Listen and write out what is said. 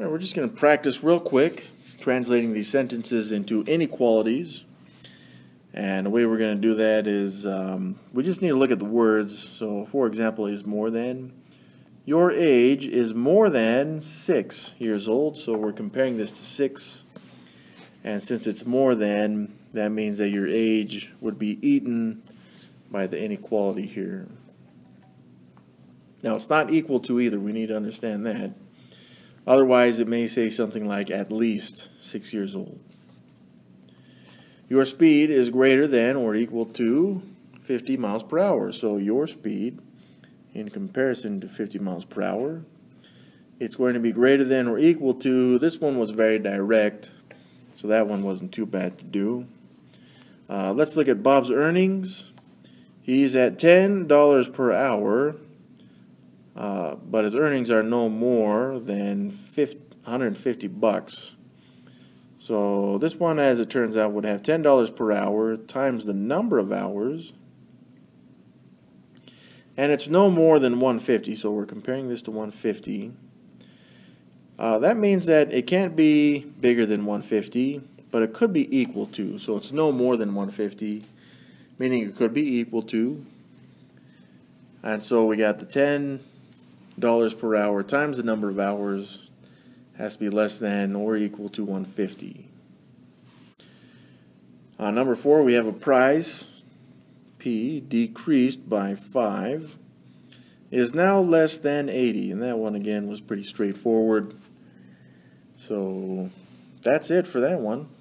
All right, we're just going to practice real quick translating these sentences into inequalities. And the way we're going to do that is we just need to look at the words. So, for example, is more than. Your age is more than 6 years old. So we're comparing this to 6. And since it's more than, that means that your age would be eaten by the inequality here. Now, it's not equal to either. We need to understand that. Otherwise, it may say something like at least 6 years old. Your speed is greater than or equal to 50 miles per hour. So your speed, in comparison to 50 miles per hour, it's going to be greater than or equal to. This one was very direct, so that one wasn't too bad to do. Let's look at Bob's earnings. He's at $10 per hour. But his earnings are no more than 150 bucks. So this one, as it turns out, would have $10 per hour times the number of hours. And it's no more than 150, so we're comparing this to 150. That means that it can't be bigger than 150, but it could be equal to. So it's no more than 150, meaning it could be equal to. And so we got the $10 per hour times the number of hours has to be less than or equal to 150. On number 4, we have a price, P, decreased by 5, is now less than 80. And that one, again, was pretty straightforward. So that's it for that one.